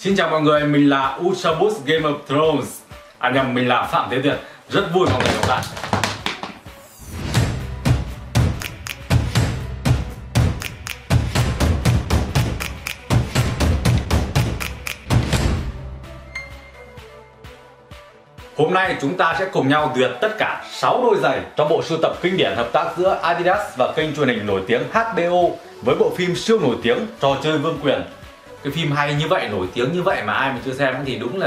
Xin chào mọi người, mình là Ultraboost Game of Thrones. À nhầm, mình là Phạm Thế Duyệt. Rất vui mọi người gặp lại. Hôm nay chúng ta sẽ cùng nhau duyệt tất cả 6 đôi giày trong bộ sưu tập kinh điển hợp tác giữa Adidas và kênh truyền hình nổi tiếng HBO với bộ phim siêu nổi tiếng Trò chơi vương quyền. Cái phim hay như vậy, nổi tiếng như vậy mà ai mà chưa xem thì đúng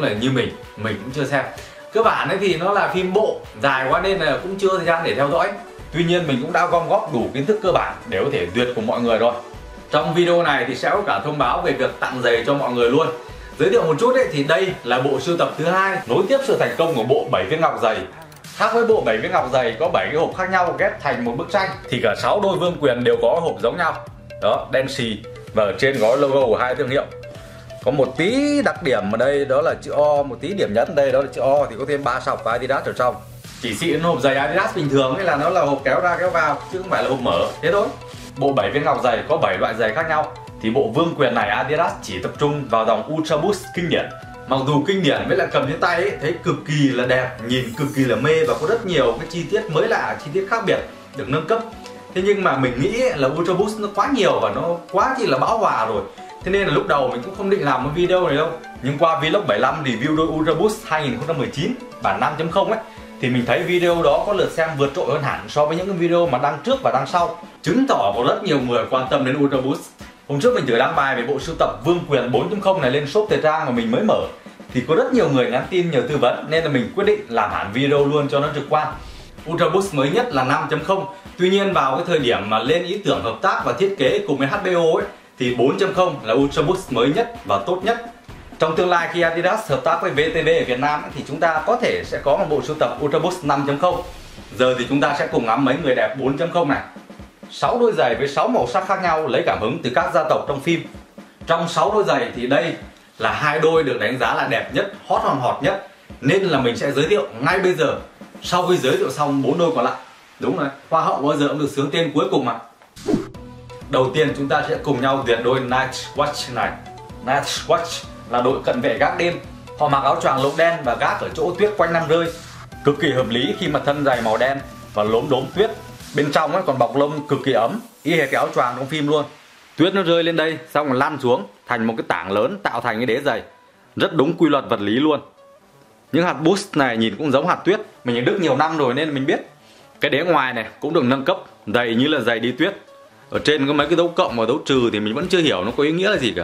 là như mình cũng chưa xem. Cơ bản ấy thì nó là phim bộ dài quá nên là cũng chưa thời gian để theo dõi. Tuy nhiên mình cũng đã gom góp đủ kiến thức cơ bản để có thể duyệt cùng mọi người rồi. Trong video này thì sẽ có cả thông báo về việc tặng giày cho mọi người luôn. Giới thiệu một chút ấy, thì đây là bộ sưu tập thứ hai nối tiếp sự thành công của bộ 7 viên ngọc giày. Khác với bộ 7 viên ngọc giày có 7 cái hộp khác nhau ghép thành một bức tranh thì cả 6 đôi vương quyền đều có hộp giống nhau. Đó, đen xì và ở trên có logo của hai thương hiệu. Có một tí đặc điểm ở đây đó là chữ O, một tí điểm nhấn đây đó là chữ O thì có thêm 3 sọc và Adidas ở trong. Chỉ xịn hộp giày Adidas bình thường ấy là nó là hộp kéo ra kéo vào chứ không phải là hộp mở. Thế thôi. Bộ 7 viên ngọc giày có 7 loại giày khác nhau. Thì bộ vương quyền này Adidas chỉ tập trung vào dòng Ultra Boost kinh điển. Mặc dù kinh điển với là cầm trên tay ấy, thấy cực kỳ là đẹp, nhìn cực kỳ là mê và có rất nhiều cái chi tiết mới lạ, chi tiết khác biệt được nâng cấp. Thế nhưng mà mình nghĩ là Ultra Boost nó quá nhiều và nó quá chỉ là bão hòa rồi. Thế nên là lúc đầu mình cũng không định làm một video này đâu. Nhưng qua vlog 75 review đôi Ultra Boost 2019 bản 5.0 ấy thì mình thấy video đó có lượt xem vượt trội hơn hẳn so với những cái video mà đăng trước và đăng sau. Chứng tỏ có rất nhiều người quan tâm đến Ultra Boost. Hôm trước mình thử đăng bài về bộ sưu tập Vương quyền 4.0 này lên shop thời trang mà mình mới mở thì có rất nhiều người nhắn tin nhờ tư vấn nên là mình quyết định làm hẳn video luôn cho nó trực quan. Ultra Boost mới nhất là 5.0. Tuy nhiên vào cái thời điểm mà lên ý tưởng hợp tác và thiết kế cùng với HBO ấy thì 4.0 là Ultra Boost mới nhất và tốt nhất. Trong tương lai khi Adidas hợp tác với VTV ở Việt Nam ấy, thì chúng ta có thể sẽ có một bộ sưu tập Ultra Boost 5.0. Giờ thì chúng ta sẽ cùng ngắm mấy người đẹp 4.0 này. 6 đôi giày với 6 màu sắc khác nhau lấy cảm hứng từ các gia tộc trong phim. Trong 6 đôi giày thì đây là hai đôi được đánh giá là đẹp nhất, hot hòn hot nhất nên là mình sẽ giới thiệu ngay bây giờ. Sau khi giới thiệu xong 4 đôi còn lại. Đúng rồi, hoa hậu bao giờ cũng được sướng tên cuối cùng mà. Đầu tiên chúng ta sẽ cùng nhau duyệt đôi Night's Watch này. Night's Watch là đội cận vệ gác đêm. Họ mặc áo choàng lỗ đen và gác ở chỗ tuyết quanh năm rơi. Cực kỳ hợp lý khi mà thân giày màu đen và lốm đốm tuyết. Bên trong ấy còn bọc lông cực kỳ ấm, y hệt cái áo choàng trong phim luôn. Tuyết nó rơi lên đây xong rồi lăn xuống thành một cái tảng lớn tạo thành cái đế giày. Rất đúng quy luật vật lý luôn. Những hạt boost này nhìn cũng giống hạt tuyết. Mình ở Đức nhiều năm rồi nên mình biết. Cái đế ngoài này cũng được nâng cấp, dày như là dày đi tuyết. Ở trên có mấy cái dấu cộng và dấu trừ thì mình vẫn chưa hiểu nó có ý nghĩa là gì cả.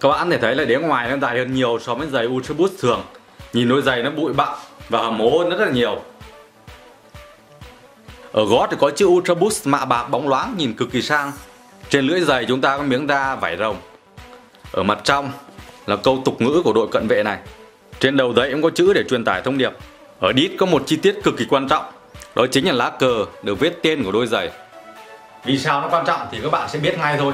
Các bạn thể thấy là đế ngoài nó dài hơn nhiều so với giày Ultra Boost thường. Nhìn đôi giày nó bụi bặm và hầm mồ hôi rất là nhiều. Ở gót thì có chữ Ultra Boost mạ bạc bóng loáng nhìn cực kỳ sang. Trên lưỡi giày chúng ta có miếng da vải rồng. Ở mặt trong là câu tục ngữ của đội cận vệ này. Trên đầu giày cũng có chữ để truyền tải thông điệp. Ở đít có một chi tiết cực kỳ quan trọng, đó chính là lá cờ được viết tên của đôi giày. Vì sao nó quan trọng thì các bạn sẽ biết ngay thôi.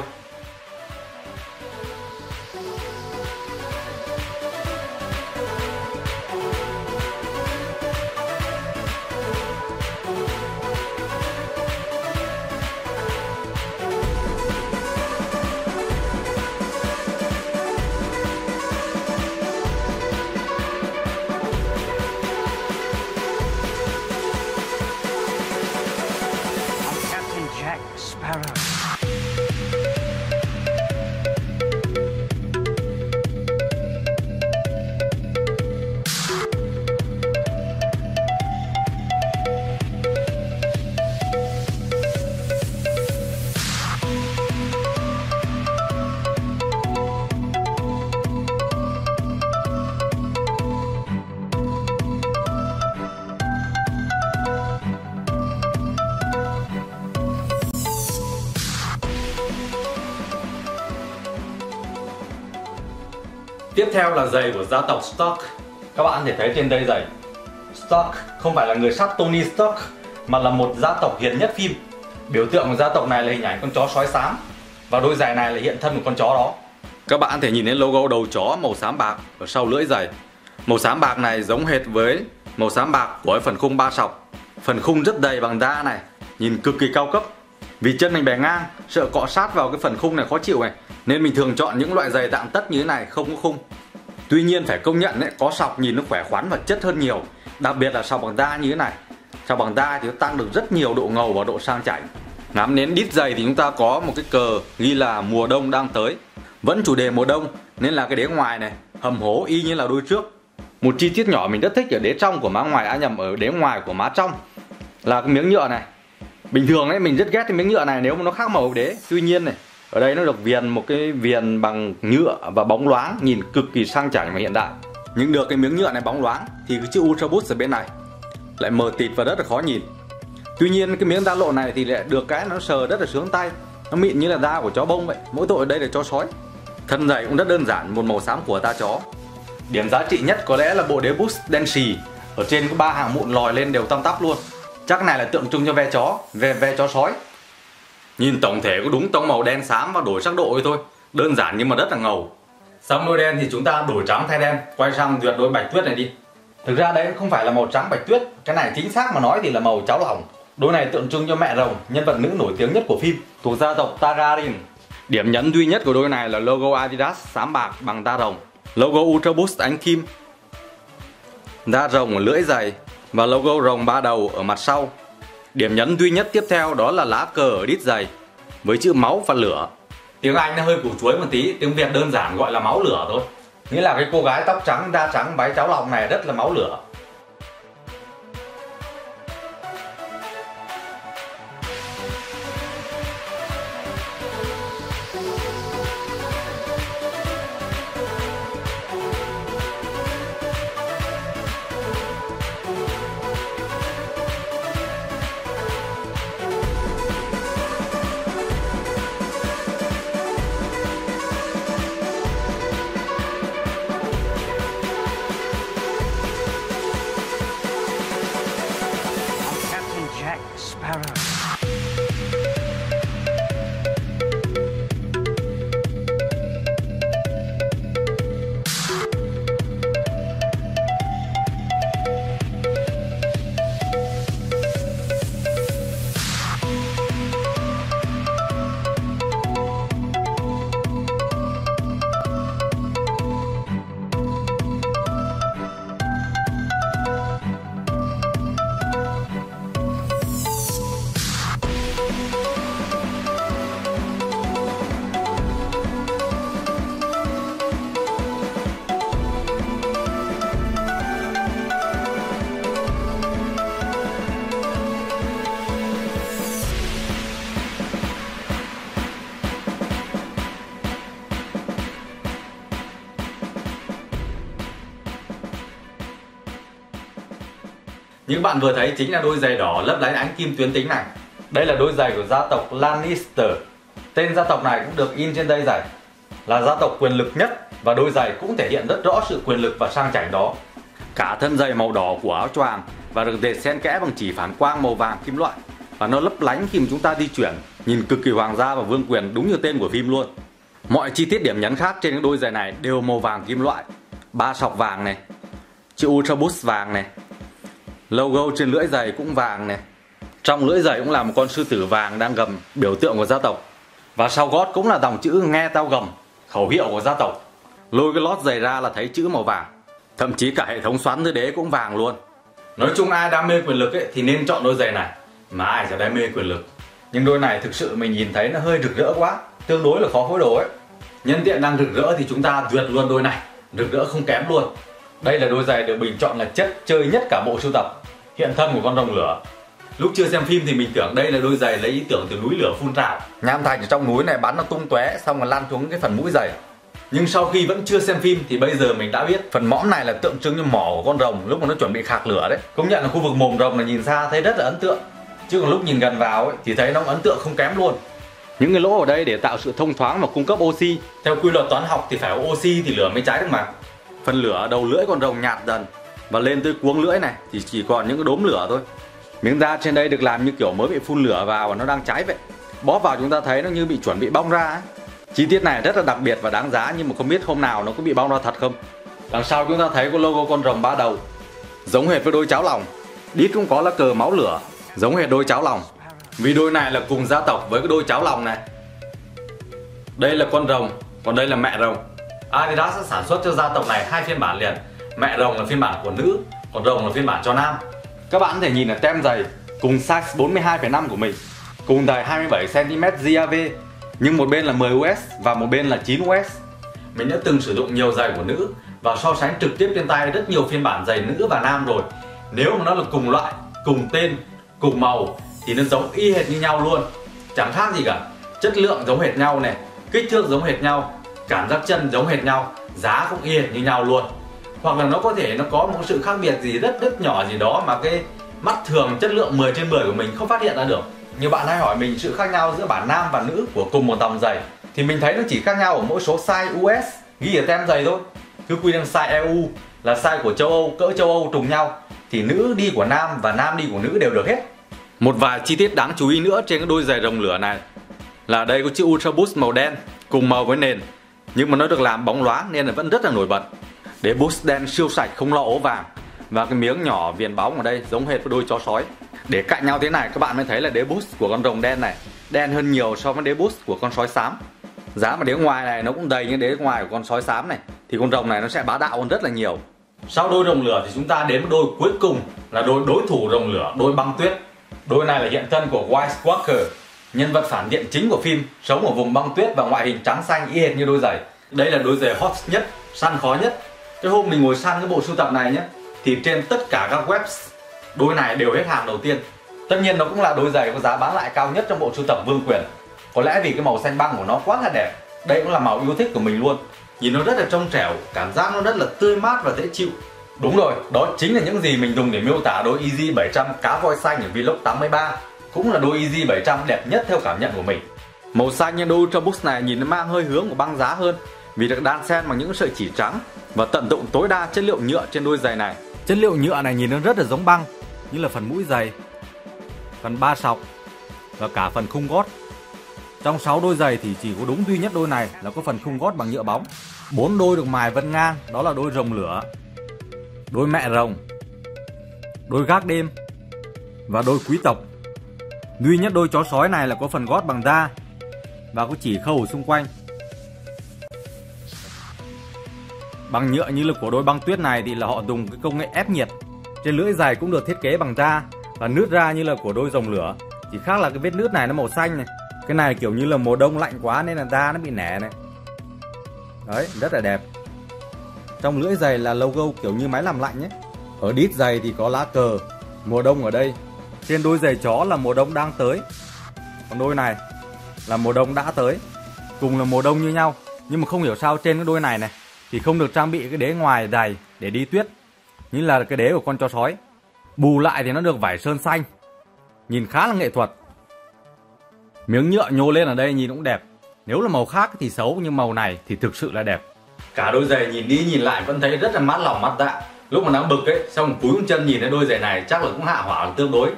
Tiếp theo là giày của gia tộc Stark. Các bạn có thể thấy trên đây giày Stark không phải là người sắt Tony Stark mà là một gia tộc hiền nhất phim. Biểu tượng của gia tộc này là hình ảnh con chó sói xám và đôi giày này là hiện thân của con chó đó. Các bạn có thể nhìn thấy logo đầu chó màu xám bạc ở sau lưỡi giày. Màu xám bạc này giống hệt với màu xám bạc của phần khung ba sọc. Phần khung rất đầy bằng da này, nhìn cực kỳ cao cấp. Vì chân mình bẻ ngang, sợ cọ sát vào cái phần khung này khó chịu này nên mình thường chọn những loại giày dạng tất như thế này không có khung. Tuy nhiên phải công nhận đấy, có sọc nhìn nó khỏe khoắn và chất hơn nhiều, đặc biệt là sọc bằng da như thế này. Sọc bằng da thì nó tăng được rất nhiều độ ngầu và độ sang chảnh. Ngắm đến đít giày thì chúng ta có một cái cờ ghi là mùa đông đang tới, vẫn chủ đề mùa đông nên là cái đế ngoài này hầm hố y như là đôi trước. Một chi tiết nhỏ mình rất thích ở đế trong của má ngoài, ở đế ngoài của má trong là cái miếng nhựa này. Bình thường ấy mình rất ghét cái miếng nhựa này nếu mà nó khác màu đế, tuy nhiên này ở đây nó được viền một cái viền bằng nhựa và bóng loáng, nhìn cực kỳ sang chảnh và hiện đại. Nhưng được cái miếng nhựa này bóng loáng thì cái chữ Ultraboost ở bên này lại mờ tịt và rất là khó nhìn. Tuy nhiên cái miếng da lộ này thì lại được cái nó sờ rất là sướng tay, nó mịn như là da của chó bông vậy, mỗi tội ở đây là chó sói. Thân giày cũng rất đơn giản, một màu xám của da chó. Điểm giá trị nhất có lẽ là bộ đế Boost đen xì, ở trên có 3 hàng mụn lòi lên đều tăm tắp luôn. Chắc này là tượng trưng cho ve chó, ve chó sói. Nhìn tổng thể có đúng tông màu đen xám và đổi sắc độ thôi, đơn giản nhưng mà rất là ngầu. Xong đôi đen thì chúng ta đổi trắng thay đen, quay sang duyệt đôi bạch tuyết này đi. Thực ra đấy không phải là màu trắng bạch tuyết, cái này chính xác mà nói thì là màu cháo lòng. Đôi này tượng trưng cho mẹ rồng, nhân vật nữ nổi tiếng nhất của phim, thuộc gia tộc Targaryen. Điểm nhấn duy nhất của đôi này là logo Adidas xám bạc bằng da rồng, logo Ultraboost ánh kim, da rồng ở lưỡi giày và logo rồng ba đầu ở mặt sau. Điểm nhấn duy nhất tiếp theo đó là lá cờ ở đít giày với chữ máu và lửa. Tiếng Anh nó hơi củ chuối một tí, tiếng Việt đơn giản gọi là máu lửa thôi. Nghĩa là cái cô gái tóc trắng, da trắng, váy cháo lòng này rất là máu lửa. Những bạn vừa thấy chính là đôi giày đỏ lấp lánh ánh kim tuyến tính này. Đây là đôi giày của gia tộc Lannister. Tên gia tộc này cũng được in trên đây giày, là gia tộc quyền lực nhất, và đôi giày cũng thể hiện rất rõ sự quyền lực và sang chảnh đó. Cả thân giày màu đỏ của áo choàng và được dệt xen kẽ bằng chỉ phản quang màu vàng kim loại, và nó lấp lánh khi mà chúng ta di chuyển, nhìn cực kỳ hoàng gia và vương quyền đúng như tên của phim luôn. Mọi chi tiết điểm nhấn khác trên những đôi giày này đều màu vàng kim loại, ba sọc vàng này, chữ Ultraboost vàng này, logo trên lưỡi giày cũng vàng này, trong lưỡi giày cũng là một con sư tử vàng đang gầm, biểu tượng của gia tộc, và sau gót cũng là dòng chữ nghe tao gầm, khẩu hiệu của gia tộc. Lôi cái lót giày ra là thấy chữ màu vàng, thậm chí cả hệ thống xoắn dưới đế cũng vàng luôn. Nói chung ai đam mê quyền lực ấy thì nên chọn đôi giày này, mà ai chả đam mê quyền lực. Nhưng đôi này thực sự mình nhìn thấy nó hơi rực rỡ quá, tương đối là khó phối đồ ấy. Nhân tiện đang rực rỡ thì chúng ta duyệt luôn đôi này, rực rỡ không kém luôn. Đây là đôi giày được bình chọn là chất chơi nhất cả bộ sưu tập, hiện thân của con rồng lửa. Lúc chưa xem phim thì mình tưởng đây là đôi giày lấy ý tưởng từ núi lửa phun trào, nham thạch ở trong núi này bắn nó tung tóe xong rồi lan xuống cái phần mũi giày. Nhưng sau khi vẫn chưa xem phim thì bây giờ mình đã biết phần mõm này là tượng trưng như mỏ của con rồng lúc mà nó chuẩn bị khạc lửa đấy. Công nhận là khu vực mồm rồng là nhìn xa thấy rất là ấn tượng, chứ còn lúc nhìn gần vào ấy thì thấy nó ấn tượng không kém luôn. Những cái lỗ ở đây để tạo sự thông thoáng và cung cấp oxy. Theo quy luật toán học thì phải có oxy thì lửa mới cháy được mà. Phần lửa ở đầu lưỡi con rồng nhạt dần, và lên tới cuống lưỡi này thì chỉ còn những cái đốm lửa thôi. Miếng da trên đây được làm như kiểu mới bị phun lửa vào và nó đang cháy vậy. Bóp vào chúng ta thấy nó như bị chuẩn bị bong ra ấy. Chi tiết này rất là đặc biệt và đáng giá, nhưng mà không biết hôm nào nó có bị bong ra thật không. Đằng sau chúng ta thấy có logo con rồng ba đầu, giống hệt với đôi cháo lòng. Đít cũng có lá cờ máu lửa, giống hệt đôi cháo lòng, vì đôi này là cùng gia tộc với cái đôi cháo lòng này. Đây là con rồng Còn đây là mẹ rồng. Adidas đã sản xuất cho gia tộc này hai phiên bản liền. Mẹ rồng là phiên bản của nữ, còn rồng là phiên bản cho nam. Các bạn có thể nhìn ở tem giày cùng size 42,5 của mình, cùng dài 27cm GAV, nhưng một bên là 10 US và một bên là 9 US. Mình đã từng sử dụng nhiều giày của nữ và so sánh trực tiếp trên tay rất nhiều phiên bản giày nữ và nam rồi. Nếu mà nó là cùng loại, cùng tên, cùng màu thì nó giống y hệt như nhau luôn, chẳng khác gì cả. Chất lượng giống hệt nhau này, kích thước giống hệt nhau, cảm giác chân giống hệt nhau, giá cũng y hệt như nhau luôn. Hoặc là nó có thể nó có một sự khác biệt gì rất nhỏ gì đó mà cái mắt thường chất lượng 10 trên 10 của mình không phát hiện ra được. Nhiều bạn hay hỏi mình sự khác nhau giữa bản nam và nữ của cùng một dòng giày, thì mình thấy nó chỉ khác nhau ở mỗi số size US ghi ở tem giày thôi. Cứ quy định size EU là size của châu Âu, cỡ châu Âu trùng nhau thì nữ đi của nam và nam đi của nữ đều được hết. Một vài chi tiết đáng chú ý nữa trên cái đôi giày rồng lửa này là đây có chữ Ultraboost màu đen cùng màu với nền, nhưng mà nó được làm bóng loáng nên là vẫn rất là nổi bật. Đế boost đen siêu sạch không lo ố vàng, và cái miếng nhỏ viền bóng ở đây giống hệt với đôi chó sói. Để cạnh nhau thế này các bạn mới thấy là đế boost của con rồng đen này đen hơn nhiều so với đế boost của con sói xám. Giá mà đế ngoài này nó cũng đầy như đế ngoài của con sói xám này, thì con rồng này nó sẽ bá đạo hơn rất là nhiều. Sau đôi rồng lửa thì chúng ta đến với đôi cuối cùng là đôi đối thủ rồng lửa, đôi băng tuyết. Đôi này là hiện thân của White Walker, nhân vật phản diện chính của phim, sống ở vùng băng tuyết và ngoại hình trắng xanh y hệt như đôi giày. Đây là đôi giày hot nhất, săn khó nhất. Cái hôm mình ngồi săn cái bộ sưu tập này nhé, thì trên tất cả các webs đôi này đều hết hàng đầu tiên. Tất nhiên nó cũng là đôi giày có giá bán lại cao nhất trong bộ sưu tập Vương Quyền. Có lẽ vì cái màu xanh băng của nó quá là đẹp. Đây cũng là màu yêu thích của mình luôn. Nhìn nó rất là trong trẻo, cảm giác nó rất là tươi mát và dễ chịu. Đúng rồi, đó chính là những gì mình dùng để miêu tả đôi Yeezy 700 cá voi xanh ở Vlog 83. Cũng là đôi Yeezy 700 đẹp nhất theo cảm nhận của mình. Màu xanh như đôi Ultraboost này nhìn nó mang hơi hướng của băng giá hơn, vì được đan xen bằng những sợi chỉ trắng và tận dụng tối đa chất liệu nhựa trên đôi giày này. Chất liệu nhựa này nhìn nó rất là giống băng, như là phần mũi giày, phần ba sọc và cả phần khung gót. Trong 6 đôi giày thì chỉ có đúng duy nhất đôi này là có phần khung gót bằng nhựa bóng. 4 đôi được mài vân ngang, đó là đôi rồng lửa, đôi mẹ rồng, đôi gác đêm và đôi quý tộc. Duy nhất đôi chó sói này là có phần gót bằng da và có chỉ khâu ở xung quanh bằng nhựa. Như lực của đôi băng tuyết này thì là họ dùng cái công nghệ ép nhiệt. Trên lưỡi giày cũng được thiết kế bằng da và nước ra như là của đôi rồng lửa, chỉ khác là cái vết nước này nó màu xanh này. Cái này kiểu như là mùa đông lạnh quá nên là da nó bị nẻ này. Đấy, rất là đẹp. Trong lưỡi giày là logo kiểu như máy làm lạnh ấy. Ở đít giày thì có lá cờ mùa đông ở đây. Trên đôi giày chó là mùa đông đang tới, còn đôi này là mùa đông đã tới. Cùng là mùa đông như nhau, nhưng mà không hiểu sao trên cái đôi này này thì không được trang bị cái đế ngoài giày để đi tuyết, như là cái đế của con chó sói. Bù lại thì nó được vải sơn xanh, nhìn khá là nghệ thuật. Miếng nhựa nhô lên ở đây nhìn cũng đẹp. Nếu là màu khác thì xấu, nhưng màu này thì thực sự là đẹp. Cả đôi giày nhìn đi nhìn lại vẫn thấy rất là mát lòng mát dạ. Lúc mà nắng bực ấy, xong cúi chân nhìn thấy đôi giày này chắc là cũng hạ hỏa tương đối.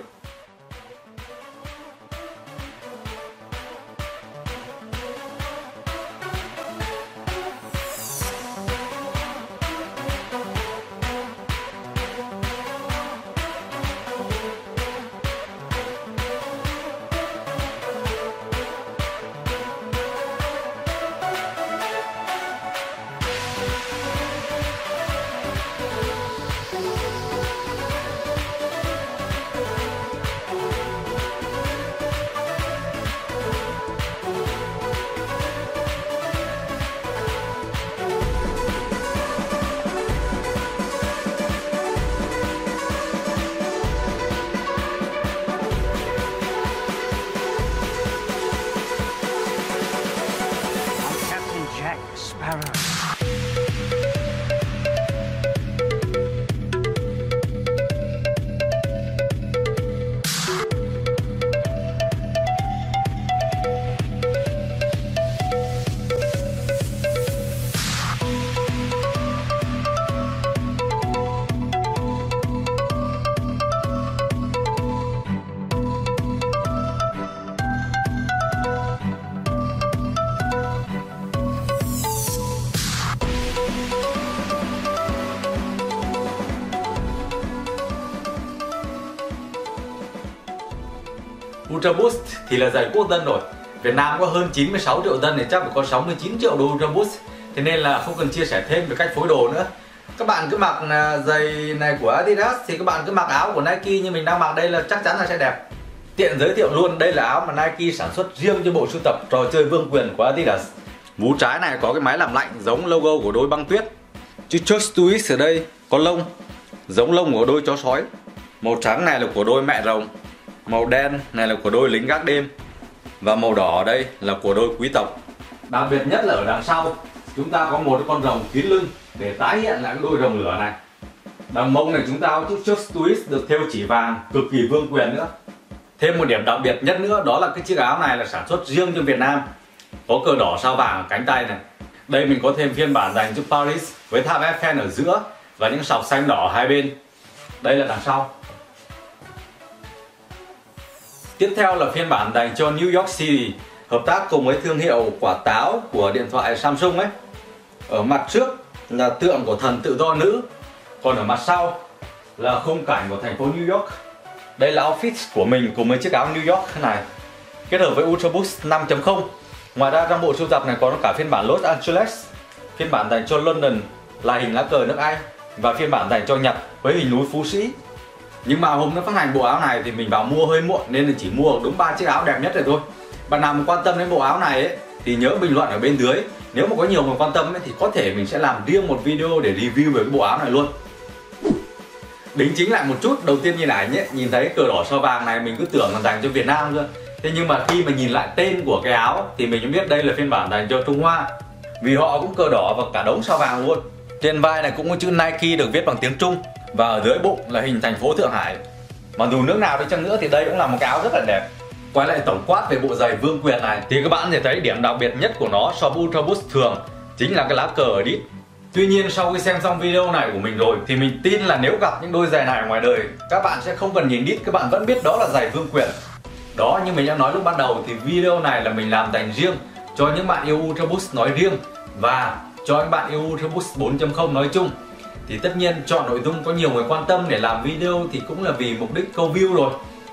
Ultraboost thì là giày quốc dân rồi, Việt Nam có hơn 96 triệu dân thì chắc phải có 69 triệu đôi Ultraboost. Thế nên là không cần chia sẻ thêm về cách phối đồ nữa. Các bạn cứ mặc giày này của Adidas thì các bạn cứ mặc áo của Nike như mình đang mặc đây là chắc chắn là sẽ đẹp. Tiện giới thiệu luôn, đây là áo mà Nike sản xuất riêng cho bộ sưu tập trò chơi vương quyền của Adidas. Vú trái này có cái máy làm lạnh giống logo của đôi băng tuyết. Chữ Just Do It ở đây có lông, giống lông của đôi chó sói. Màu trắng này là của đôi mẹ rồng. Màu đen này là của đôi lính gác đêm. Và màu đỏ ở đây là của đôi quý tộc. Đặc biệt nhất là ở đằng sau chúng ta có một con rồng kín lưng để tái hiện lại cái đôi rồng lửa này. Đằng mông này chúng ta có chữ Just Do It được thêu chỉ vàng, cực kỳ vương quyền nữa. Thêm một điểm đặc biệt nhất nữa đó là cái chiếc áo này là sản xuất riêng cho Việt Nam, có cờ đỏ sao vàng ở cánh tay này. Đây mình có thêm phiên bản dành cho Paris với tháp Eiffel ở giữa và những sọc xanh đỏ hai bên. Đây là đằng sau. Tiếp theo là phiên bản dành cho New York City, hợp tác cùng với thương hiệu quả táo của điện thoại Samsung ấy. Ở mặt trước là tượng của thần tự do nữ, còn ở mặt sau là khung cảnh của thành phố New York. Đây là outfit của mình cùng với chiếc áo New York này, kết hợp với Ultraboost 5.0. Ngoài ra trong bộ sưu tập này có cả phiên bản Los Angeles, phiên bản dành cho London là hình lá cờ nước Anh và phiên bản dành cho Nhật với hình núi Phú Sĩ. Nhưng mà hôm nó phát hành bộ áo này thì mình vào mua hơi muộn nên là chỉ mua đúng 3 chiếc áo đẹp nhất rồi thôi. Bạn nào mà quan tâm đến bộ áo này ấy, thì nhớ bình luận ở bên dưới. Nếu mà có nhiều người quan tâm ấy, thì có thể mình sẽ làm riêng một video để review về cái bộ áo này luôn. Đính chính lại một chút, đầu tiên nhìn ảnh ấy, nhìn thấy cờ đỏ sao vàng này mình cứ tưởng là dành cho Việt Nam thôi. Thế nhưng mà khi mà nhìn lại tên của cái áo thì mình cũng biết đây là phiên bản dành cho Trung Hoa, vì họ cũng cờ đỏ và cả đống sao vàng luôn. Trên vai này cũng có chữ Nike được viết bằng tiếng Trung và ở dưới bụng là hình thành phố Thượng Hải. Mà dù nước nào đi chăng nữa thì đây cũng là một cái áo rất là đẹp. Quay lại tổng quát về bộ giày vương quyền này thì các bạn sẽ thấy điểm đặc biệt nhất của nó so với Ultraboost thường chính là cái lá cờ ở đít. Tuy nhiên sau khi xem xong video này của mình rồi thì mình tin là nếu gặp những đôi giày này ngoài đời, các bạn sẽ không cần nhìn đít, các bạn vẫn biết đó là giày vương quyền. Đó, như mình đã nói lúc ban đầu thì video này là mình làm dành riêng cho những bạn yêu Ultraboost nói riêng và cho những bạn yêu Ultraboost 4.0 nói chung. Thì tất nhiên chọn nội dung có nhiều người quan tâm để làm video thì cũng là vì mục đích câu view rồi.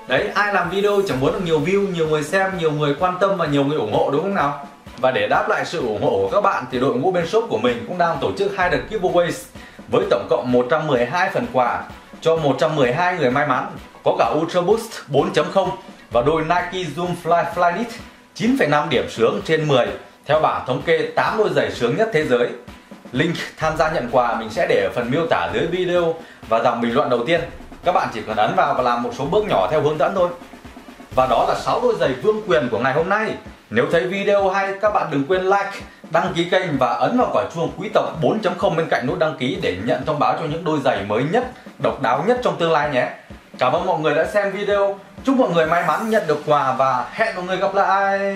Đấy, ai làm video chẳng muốn được nhiều view, nhiều người xem, nhiều người quan tâm và nhiều người ủng hộ, đúng không nào? Và để đáp lại sự ủng hộ của các bạn thì đội ngũ bên shop của mình cũng đang tổ chức 2 đợt giveaways với tổng cộng 112 phần quà cho 112 người may mắn, có cả Ultraboost 4.0 và đôi Nike Zoom Fly Flyknit 9,5 điểm sướng trên 10 theo bảng thống kê 8 đôi giày sướng nhất thế giới. Link tham gia nhận quà mình sẽ để ở phần miêu tả dưới video và dòng bình luận đầu tiên. Các bạn chỉ cần ấn vào và làm một số bước nhỏ theo hướng dẫn thôi. Và đó là 6 đôi giày vương quyền của ngày hôm nay. Nếu thấy video hay, các bạn đừng quên like, đăng ký kênh và ấn vào quả chuông quý tộc 4.0 bên cạnh nút đăng ký để nhận thông báo cho những đôi giày mới nhất, độc đáo nhất trong tương lai nhé. Cảm ơn mọi người đã xem video. Chúc mọi người may mắn nhận được quà và hẹn mọi người gặp lại.